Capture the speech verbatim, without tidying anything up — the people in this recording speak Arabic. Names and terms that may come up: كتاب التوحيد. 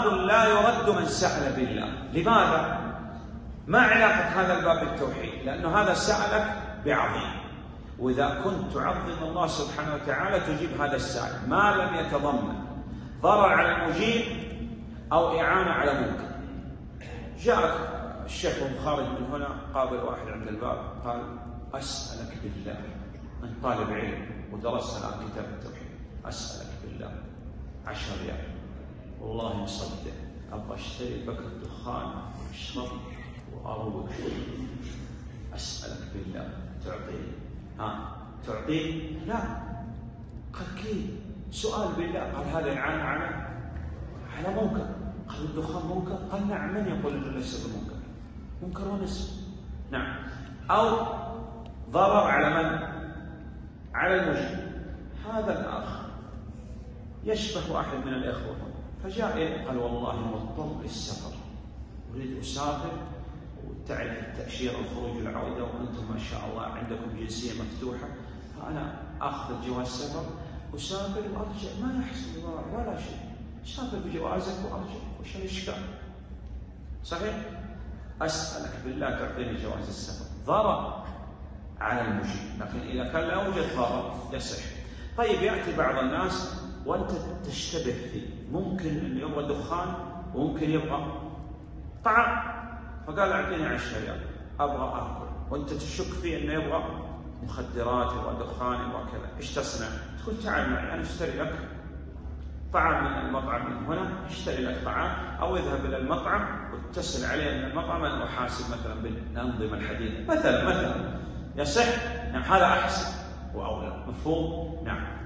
لا يرد من سأل بالله. لماذا؟ ما علاقة هذا الباب بالتوحيد؟ لأنه هذا سألك بعظيم، وإذا كنت تعظم الله سبحانه وتعالى تجيب هذا السائل، ما لم يتضمن ضرر على المجيب أو إعانة على منكر. جاء الشيخ خارج من هنا قابل واحد عند الباب قال: أسألك بالله، من طالب علم ودرس الآن كتاب التوحيد، أسألك بالله عشر ريال، والله مصدق ابغى اشتري بكر دخان واشرب واروق، اسالك بالله تعطيه؟ ها تعطيه؟ لا. قال كيف؟ سؤال بالله. قال هذا اعانه على على منكر. قال الدخان منكر؟ قال نعم، من يقول انه ليس بمنكر؟ منكر ونسب. نعم. او ضرر على من؟ على المجيب. هذا الاخ يشبه احد من الاخوه، فجاء قال والله مضطر للسفر، اريد اسافر، وتعرف التاشيره والخروج والعوده، وانتم ما شاء الله عندكم جنسيه مفتوحه، فانا اخذ جواز سفر اسافر وارجع، ما يحصل ضرر ولا شيء، اسافر بجوازك وارجع، وش الاشكال؟ صحيح؟ اسالك بالله تعطيني جواز السفر. ضرر على المجيب، لكن اذا كان لا يوجد ضرر يصح. طيب ياتي بعض الناس وانت تشتبه فيه، ممكن انه يبغى دخان وممكن يبغى طعام، فقال اعطيني عشرة ريال ابغى اكل، وانت تشك فيه انه يبغى مخدرات يبغى دخان يبغى كذا، ايش تصنع؟ تقول تعال معي انا اشتري لك طعام من المطعم من هنا، اشتري لك طعام، او اذهب الى المطعم واتصل عليه من المطعم انا احاسب مثلا بالانظمه الحديثه مثلا مثلا. يصح؟ نعم، هذا احسن واولى. مفهوم؟ نعم.